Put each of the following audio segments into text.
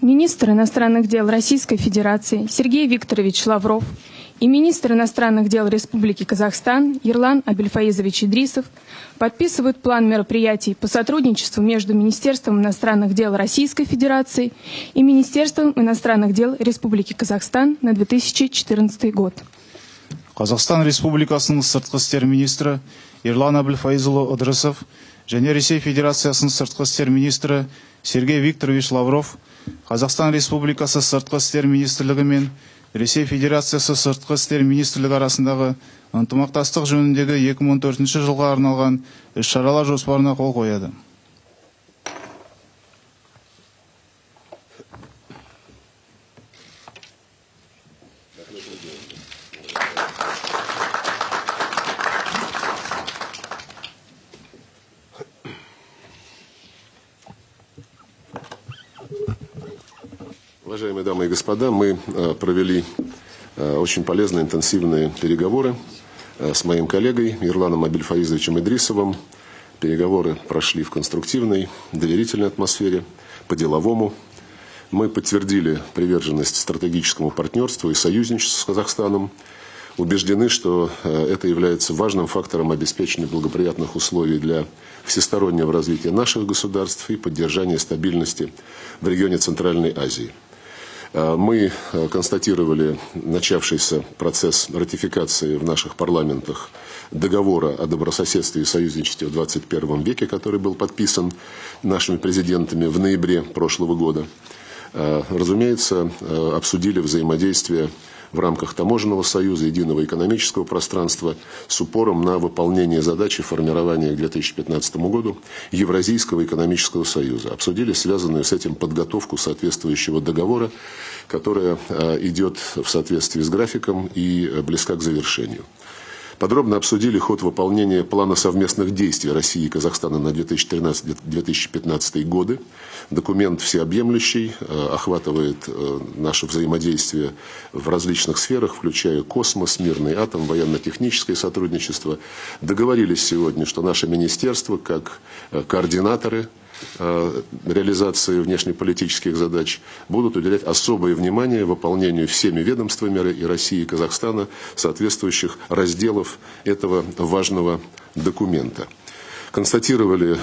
Министр иностранных дел Российской Федерации Сергей Викторович Лавров и министр иностранных дел Республики Казахстан Ирлан Абельфаизович Идрисов подписывают план мероприятий по сотрудничеству между Министерством иностранных дел Российской Федерации и Министерством иностранных дел Республики Казахстан на 2014 год. Казахстан Республикасының сыртқы істер министрі Ирлан Абельфаизұлы Идрисов және Ресей Федерациясының сыртқы істер министрі Сергей Викторович Лавров Қазақстан Республикасы сыртқы істер министрлігі мен Ресей Федерациясы сыртқы істер министрлігі арасындағы ынтымақтастық жөніндегі 2014 жылға арналған іс-шаралар жоспарына қол қояды. Уважаемые дамы и господа, мы провели очень полезные, интенсивные переговоры с моим коллегой Ирланом Абельфаизовичем Идрисовым. Переговоры прошли в конструктивной, доверительной атмосфере, по-деловому. Мы подтвердили приверженность стратегическому партнерству и союзничеству с Казахстаном. Убеждены, что это является важным фактором обеспечения благоприятных условий для всестороннего развития наших государств и поддержания стабильности в регионе Центральной Азии. Мы констатировали начавшийся процесс ратификации в наших парламентах договора о добрососедстве и союзничестве в 21 веке, который был подписан нашими президентами в ноябре прошлого года. Разумеется, обсудили взаимодействие в рамках таможенного союза, единого экономического пространства с упором на выполнение задачи формирования к 2015 году Евразийского экономического союза. Обсудили связанную с этим подготовку соответствующего договора, которая идет в соответствии с графиком и близка к завершению. Подробно обсудили ход выполнения плана совместных действий России и Казахстана на 2013-2015 годы. Документ всеобъемлющий, охватывает наше взаимодействие в различных сферах, включая космос, мирный атом, военно-техническое сотрудничество. Договорились сегодня, что наше министерство, как координаторы реализации внешнеполитических задач, будут уделять особое внимание выполнению всеми ведомствами и России, и Казахстана соответствующих разделов этого важного документа. Констатировали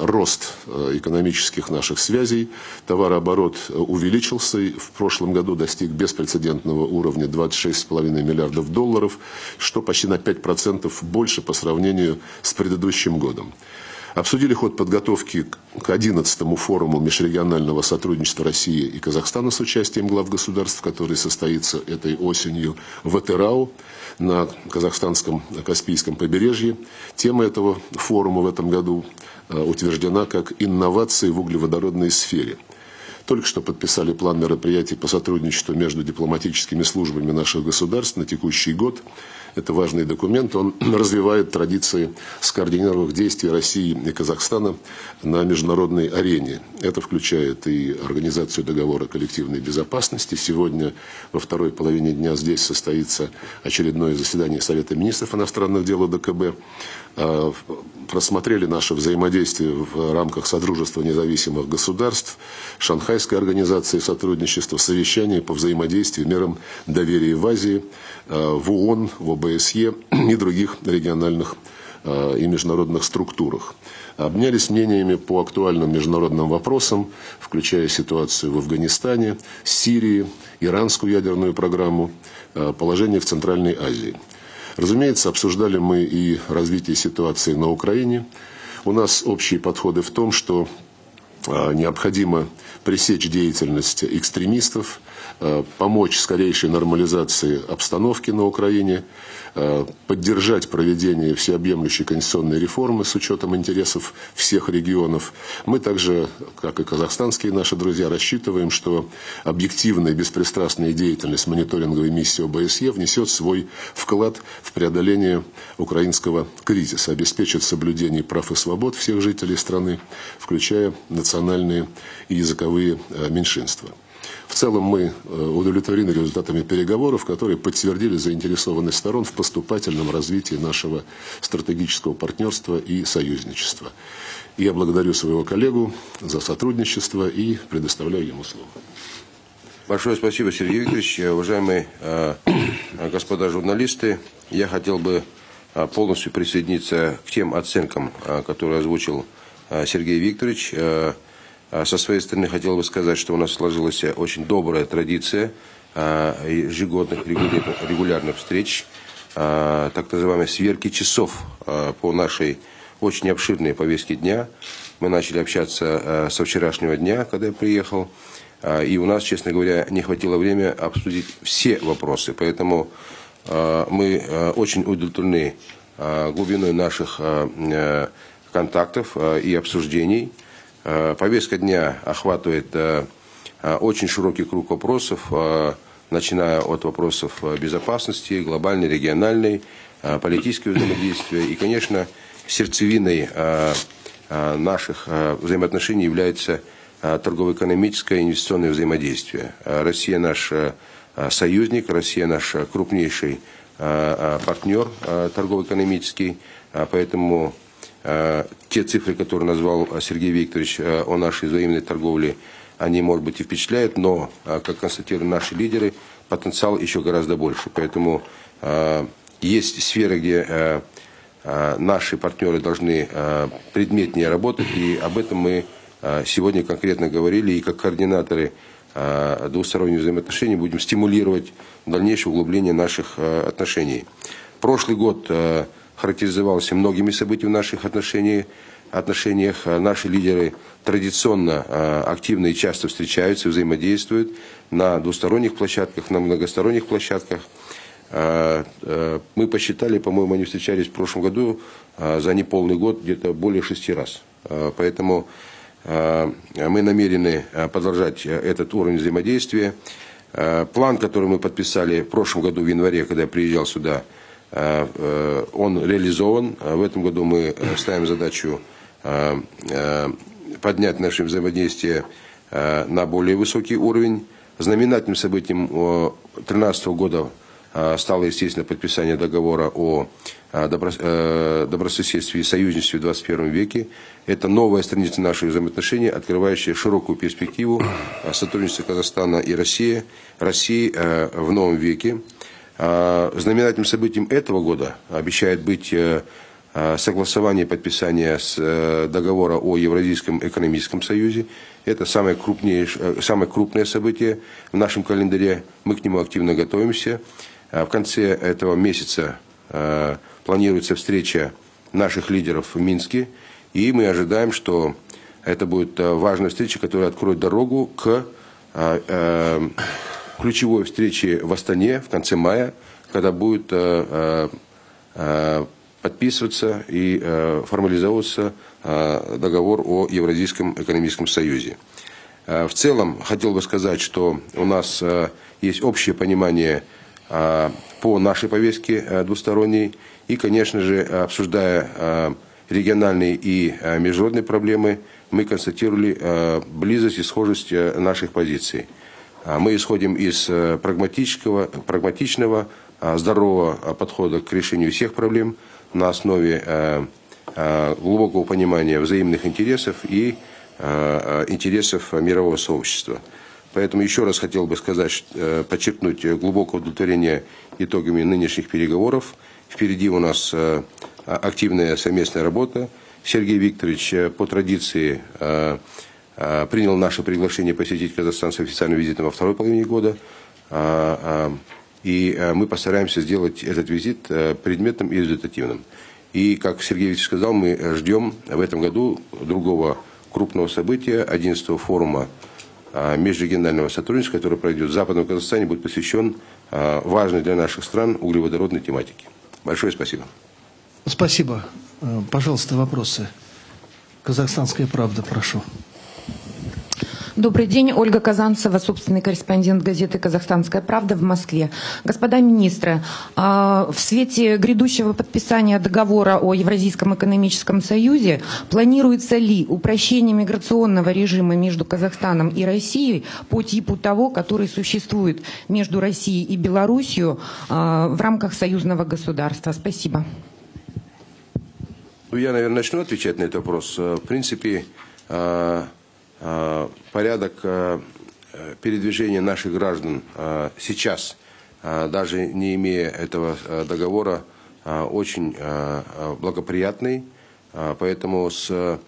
рост экономических наших связей, товарооборот увеличился, в прошлом году достиг беспрецедентного уровня 26,5 миллиардов долларов, что почти на 5% больше по сравнению с предыдущим годом. Обсудили ход подготовки к 11-му форуму межрегионального сотрудничества России и Казахстана с участием глав государств, который состоится этой осенью в Атырау на казахстанском Каспийском побережье. Тема этого форума в этом году утверждена как «Инновации в углеводородной сфере». Только что подписали план мероприятий по сотрудничеству между дипломатическими службами наших государств на текущий год. Это важный документ, он развивает традиции скоординированных действий России и Казахстана на международной арене. Это включает и организацию договора коллективной безопасности. Сегодня во второй половине дня здесь состоится очередное заседание Совета министров иностранных дел ОДКБ. Просмотрели наше взаимодействие в рамках Содружества независимых государств, Шанхайской организации сотрудничества, совещания по взаимодействию мерам доверия в Азии, в ООН, в ОБСЕ и других региональных и международных структурах. Обменялись мнениями по актуальным международным вопросам, включая ситуацию в Афганистане, Сирии, иранскую ядерную программу, положение в Центральной Азии. Разумеется, обсуждали мы и развитие ситуации на Украине. У нас общие подходы в том, что необходимо пресечь деятельность экстремистов, помочь скорейшей нормализации обстановки на Украине, поддержать проведение всеобъемлющей конституционной реформы с учетом интересов всех регионов. Мы также, как и казахстанские наши друзья, рассчитываем, что объективная и беспристрастная деятельность мониторинговой миссии ОБСЕ внесет свой вклад в преодоление украинского кризиса, обеспечит соблюдение прав и свобод всех жителей страны, включая национальные и языковые меньшинства. В В целом мы удовлетворены результатами переговоров, которые подтвердили заинтересованность сторон в поступательном развитии нашего стратегического партнерства и союзничества. Я благодарю своего коллегу за сотрудничество и предоставляю ему слово. Большое спасибо, Сергей Викторович. Уважаемые господа журналисты, я хотел бы полностью присоединиться к тем оценкам, которые озвучил Сергей Викторович. Со своей стороны хотел бы сказать, что у нас сложилась очень добрая традиция ежегодных регулярных встреч, так называемой сверки часов по нашей очень обширной повестке дня. Мы начали общаться со вчерашнего дня, когда я приехал, и у нас, честно говоря, не хватило времени обсудить все вопросы, поэтому мы очень удовлетворены глубиной наших контактов и обсуждений. Повестка дня охватывает очень широкий круг вопросов, начиная от вопросов безопасности, глобальной, региональной, политического взаимодействия. И, конечно, сердцевиной наших взаимоотношений является торгово-экономическое и инвестиционное взаимодействие. Россия наш союзник, Россия наш крупнейший партнер торгово-экономический, поэтому... Те цифры, которые назвал Сергей Викторович о нашей взаимной торговле, они, может быть, и впечатляют, но, как констатируют наши лидеры, потенциал еще гораздо больше. Поэтому есть сферы, где наши партнеры должны предметнее работать, и об этом мы сегодня конкретно говорили, и как координаторы двусторонних взаимоотношений будем стимулировать дальнейшее углубление наших отношений. Прошлый год характеризовался многими событиями в наших отношениях. Наши лидеры традиционно активно и часто встречаются, взаимодействуют на двусторонних площадках, на многосторонних площадках. Мы посчитали, по-моему, они встречались в прошлом году за неполный год где-то более 6 раз. Поэтому мы намерены продолжать этот уровень взаимодействия. План, который мы подписали в прошлом году в январе, когда я приезжал сюда, он реализован. В этом году мы ставим задачу поднять наше взаимодействие на более высокий уровень. Знаменательным событием 2013 года стало, естественно, подписание договора о добрососедстве и союзничестве в 21 веке. Это новая страница наших взаимоотношений, открывающая широкую перспективу сотрудничества Казахстана и России в новом веке. Знаменательным событием этого года обещает быть согласование подписания договора о Евразийском экономическом союзе. Это самое крупное событие в нашем календаре. Мы к нему активно готовимся. В конце этого месяца планируется встреча наших лидеров в Минске. И мы ожидаем, что это будет важная встреча, которая откроет дорогу к ключевой встречи в Астане в конце мая, когда будет подписываться и формализовываться договор о Евразийском экономическом союзе. В целом, хотел бы сказать, что у нас есть общее понимание по нашей повестке двусторонней. И, конечно же, обсуждая региональные и международные проблемы, мы констатировали близость и схожесть наших позиций. Мы исходим из прагматичного, здорового подхода к решению всех проблем на основе глубокого понимания взаимных интересов и интересов мирового сообщества. Поэтому еще раз хотел бы сказать, подчеркнуть глубокое удовлетворение итогами нынешних переговоров. Впереди у нас активная совместная работа. Сергей Викторович по традиции принял наше приглашение посетить Казахстан с официальным визитом во второй половине года. И мы постараемся сделать этот визит предметным и результативным. И, как Сергей Викторович сказал, мы ждем в этом году другого крупного события, 11-го форума межрегионального сотрудничества, который пройдет в Западном Казахстане, будет посвящен важной для наших стран углеводородной тематике. Большое спасибо. Спасибо. Пожалуйста, вопросы. Казахстанская правда, прошу. Добрый день. Ольга Казанцева, собственный корреспондент газеты «Казахстанская правда» в Москве. Господа министры, в свете грядущего подписания договора о Евразийском экономическом союзе, планируется ли упрощение миграционного режима между Казахстаном и Россией по типу того, который существует между Россией и Белоруссией в рамках союзного государства? Спасибо. Я, наверное, начну отвечать на этот вопрос. В принципе, порядок передвижения наших граждан сейчас, даже не имея этого договора, очень благоприятный. Поэтому с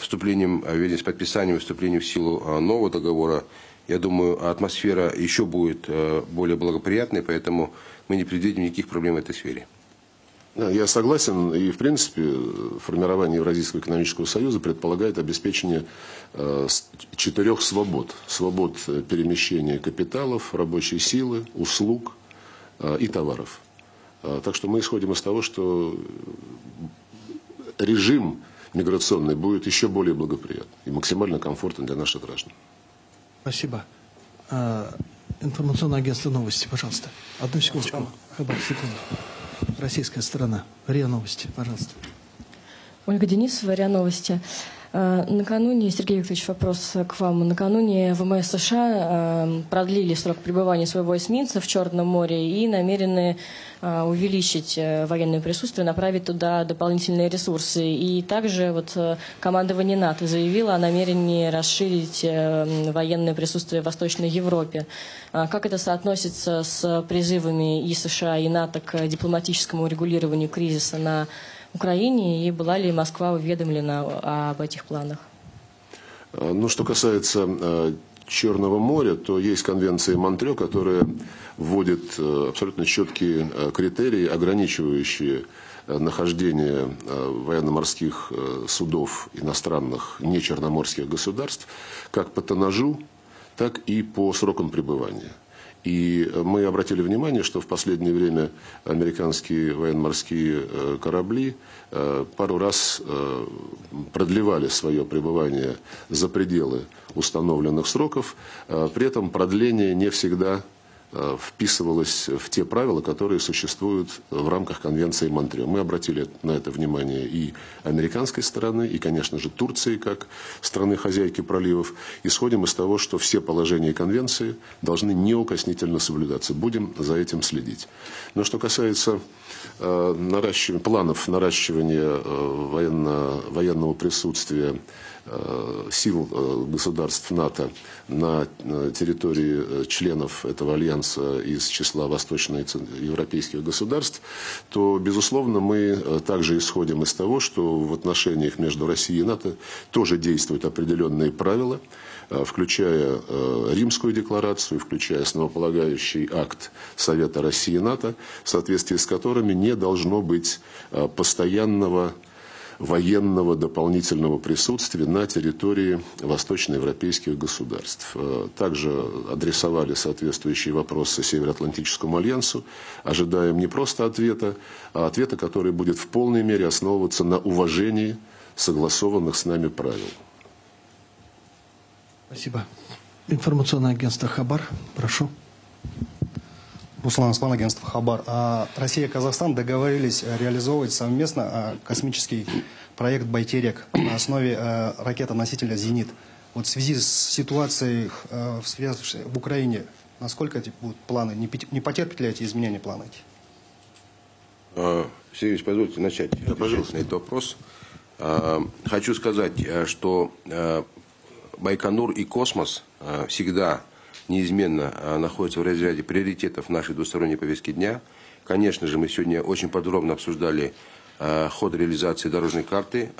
вступлением, с подписанием и вступлением в силу нового договора, я думаю, атмосфера еще будет более благоприятной, поэтому мы не предвидим никаких проблем в этой сфере. Я согласен, и в принципе формирование Евразийского экономического союза предполагает обеспечение 4 свобод. Свобод перемещения капиталов, рабочей силы, услуг и товаров. Так что мы исходим из того, что режим миграционный будет еще более благоприятен и максимально комфортен для наших граждан. Спасибо. Информационное агентство «Новости», пожалуйста. Одну секундочку. Хабар, секунду. Российская сторона. РИА Новости, пожалуйста. Ольга Денисова, РИА Новости. Накануне, Сергей Викторович, вопрос к вам. Накануне ВМС США продлили срок пребывания своего эсминца в Черном море и намерены увеличить военное присутствие, направить туда дополнительные ресурсы. И также вот командование НАТО заявило о намерении расширить военное присутствие в Восточной Европе. Как это соотносится с призывами и США, и НАТО к дипломатическому урегулированию кризиса на Украине, и была ли Москва уведомлена об этих планах? Ну, что касается Черного моря, то есть конвенция Монтрё, которая вводит абсолютно четкие критерии, ограничивающие нахождение военно-морских судов иностранных нечерноморских государств как по тоннажу, так и по срокам пребывания. И мы обратили внимание, что в последнее время американские военно-морские корабли пару раз продлевали свое пребывание за пределы установленных сроков. При этом продление не всегда вписывалось в те правила, которые существуют в рамках конвенции Монтрё. Мы обратили на это внимание и американской стороны, и, конечно же, Турции, как страны-хозяйки проливов. Исходим из того, что все положения конвенции должны неукоснительно соблюдаться. Будем за этим следить. Но что касается планов наращивания военного присутствия сил государств НАТО на территории членов этого альянса из числа восточноевропейских государств, то, безусловно, мы также исходим из того, что в отношениях между Россией и НАТО тоже действуют определенные правила, включая Римскую декларацию, включая основополагающий акт Совета России и НАТО, в соответствии с которыми не должно быть постоянного военного дополнительного присутствия на территории восточноевропейских государств. Также адресовали соответствующие вопросы Североатлантическому альянсу. Ожидаем не просто ответа, а ответа, который будет в полной мере основываться на уважении согласованных с нами правил. Спасибо. Информационное агентство «Хабар». Прошу. Руслан Аслан, агентство «Хабар». Россия и Казахстан договорились реализовывать совместно космический проект «Байтерек» на основе ракетоносителя «Зенит». Вот в связи с ситуацией в Украине, насколько эти будут планы? Не потерпят ли эти изменения планы? Сергей, позвольте начать. Да, пожалуйста. На этот вопрос. Хочу сказать, что Байконур и космос всегда неизменно находятся в разряде приоритетов нашей двусторонней повестки дня. Конечно же, мы сегодня очень подробно обсуждали ход реализации дорожной карты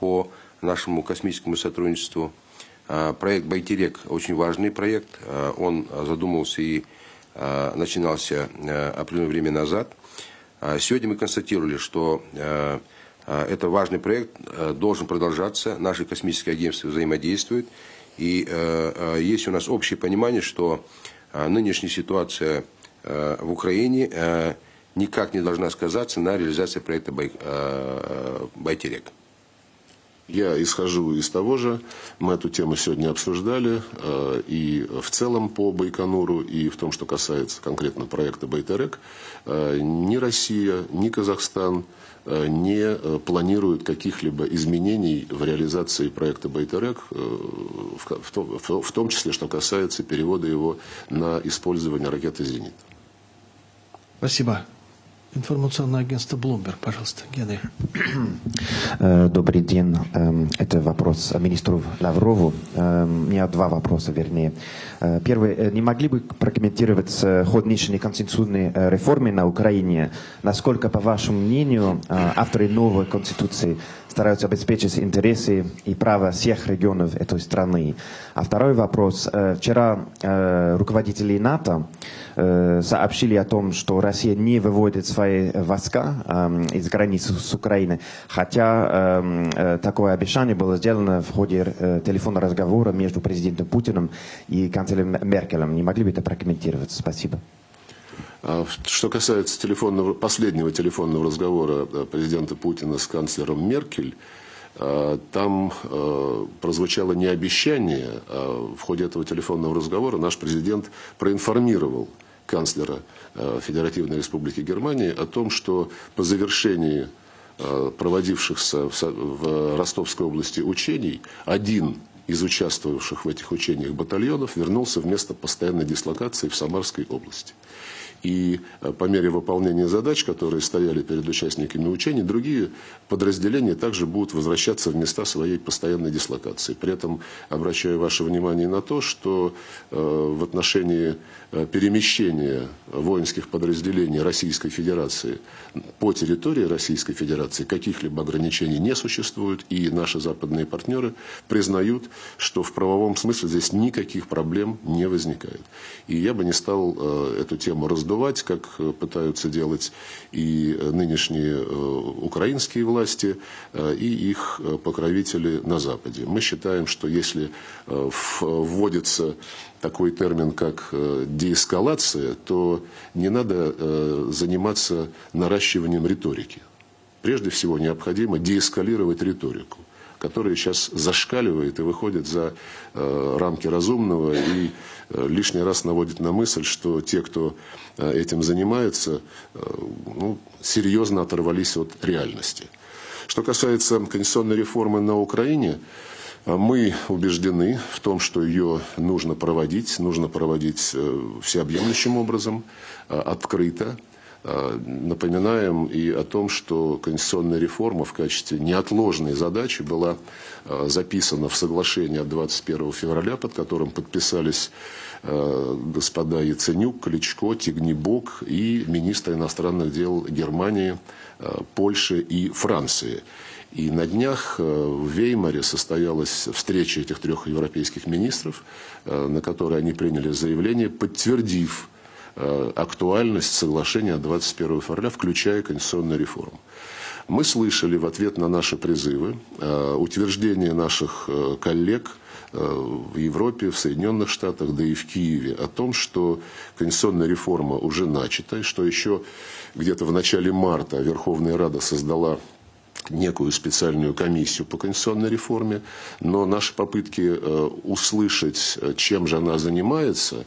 по нашему космическому сотрудничеству. Проект «Байтерек» очень важный проект. Он задумывался и начинался определенное время назад. Сегодня мы констатировали, что это важный проект, должен продолжаться. Наши космические агентства взаимодействуют. И есть у нас общее понимание, что нынешняя ситуация в Украине никак не должна сказаться на реализации проекта «Байтерек». Я исхожу из того же, мы эту тему сегодня обсуждали, и в целом по Байконуру, и в том, что касается конкретно проекта Байтерек, ни Россия, ни Казахстан не планируют каких-либо изменений в реализации проекта Байтерек, в том числе, что касается перевода его на использование ракеты «Зенит». Спасибо. Информационное агентство Bloomberg, пожалуйста, Генри. Добрый день. Это вопрос министру Лаврову. У меня два вопроса, вернее. Первый. Не могли бы прокомментировать ход нынешней конституционной реформы на Украине? Насколько, по вашему мнению, авторы новой конституции стараются обеспечить интересы и права всех регионов этой страны? А второй вопрос. Вчера руководители НАТО сообщили о том, что Россия не выводит свои войска из границ с Украины, хотя такое обещание было сделано в ходе телефонного разговора между президентом Путиным и канцлером Меркелем. Не могли бы это прокомментировать? Спасибо. Что касается последнего телефонного разговора президента Путина с канцлером Меркель, там прозвучало не обещание, а в ходе этого телефонного разговора наш президент проинформировал канцлера Федеративной Республики Германии о том, что по завершении проводившихся в Ростовской области учений один из участвовавших в этих учениях батальонов вернулся в место постоянной дислокации в Самарской области. И по мере выполнения задач, которые стояли перед участниками учений, другие подразделения также будут возвращаться в места своей постоянной дислокации. При этом обращаю ваше внимание на то, что в отношении перемещения воинских подразделений Российской Федерации по территории Российской Федерации каких-либо ограничений не существует, и наши западные партнеры признают, что в правовом смысле здесь никаких проблем не возникает. И я бы не стал эту тему раздувать, как пытаются делать и нынешние украинские власти, и их покровители на Западе. Мы считаем, что если вводится такой термин, как деэскалация, то не надо заниматься наращиванием риторики. Прежде всего необходимо деэскалировать риторику, которая сейчас зашкаливает и выходит за рамки разумного и лишний раз наводит на мысль, что те, кто этим занимается, серьезно оторвались от реальности. Что касается конституционной реформы на Украине, мы убеждены в том, что ее нужно проводить всеобъемлющим образом, открыто. Напоминаем и о том, что конституционная реформа в качестве неотложной задачи была записана в соглашении от 21 февраля, под которым подписались господа Яценюк, Кличко, Тягнибок и министры иностранных дел Германии, Польши и Франции. И на днях в Веймаре состоялась встреча этих трех европейских министров, на которой они приняли заявление, подтвердив актуальность соглашения 21 февраля, включая конституционную реформу. Мы слышали в ответ на наши призывы утверждение наших коллег в Европе, в Соединенных Штатах, да и в Киеве о том, что конституционная реформа уже начата, и что еще где-то в начале марта Верховная Рада создала некую специальную комиссию по конституционной реформе, но наши попытки услышать, чем же она занимается,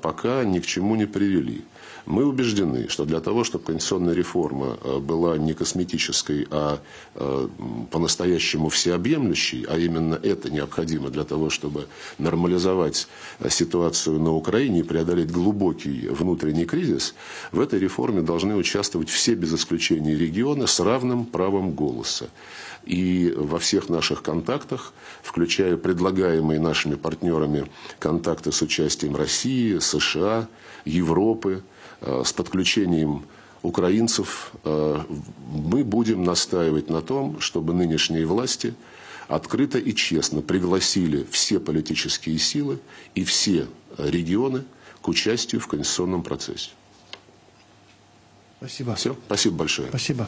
пока ни к чему не привели. Мы убеждены, что для того, чтобы конституционная реформа была не косметической, а по-настоящему всеобъемлющей, а именно это необходимо для того, чтобы нормализовать ситуацию на Украине и преодолеть глубокий внутренний кризис, в этой реформе должны участвовать все без исключения регионы с равным правом голоса. И во всех наших контактах, включая предлагаемые нашими партнерами контакты с участием России, США, Европы, с подключением украинцев, мы будем настаивать на том, чтобы нынешние власти открыто и честно пригласили все политические силы и все регионы к участию в конституционном процессе. Спасибо. Все? Спасибо большое. Спасибо.